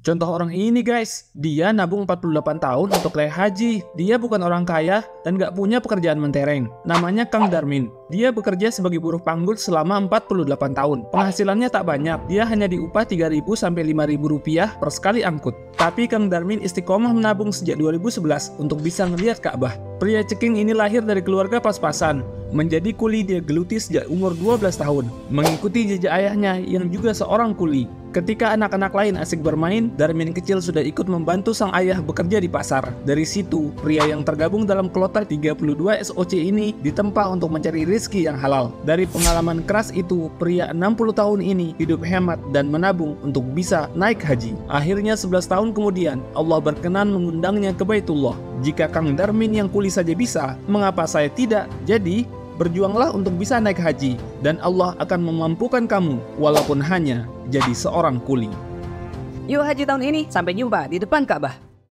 Contoh orang ini guys, dia nabung 48 tahun untuk biaya haji. Dia bukan orang kaya dan gak punya pekerjaan mentereng. Namanya Kang Darmin. Dia bekerja sebagai buruh panggul selama 48 tahun. Penghasilannya tak banyak, dia hanya diupah 3.000 sampai 5.000 rupiah per sekali angkut. Tapi Kang Darmin istiqomah menabung sejak 2011 untuk bisa ngelihat Ka'bah. Pria ceking ini lahir dari keluarga pas-pasan. Menjadi kuli dia geluti sejak umur 12 tahun. Mengikuti jejak ayahnya yang juga seorang kuli. Ketika anak-anak lain asik bermain, Darmin kecil sudah ikut membantu sang ayah bekerja di pasar. Dari situ, pria yang tergabung dalam kloter 32 SOC ini ditempa untuk mencari rezeki yang halal. Dari pengalaman keras itu, pria 60 tahun ini hidup hemat dan menabung untuk bisa naik haji. Akhirnya 11 tahun kemudian, Allah berkenan mengundangnya ke Baitullah. Jika Kang Darmin yang kuli saja bisa, mengapa saya tidak? Jadi, berjuanglah untuk bisa naik haji, dan Allah akan memampukan kamu walaupun hanya jadi seorang kuli. Yuk haji tahun ini, sampai jumpa di depan Ka'bah.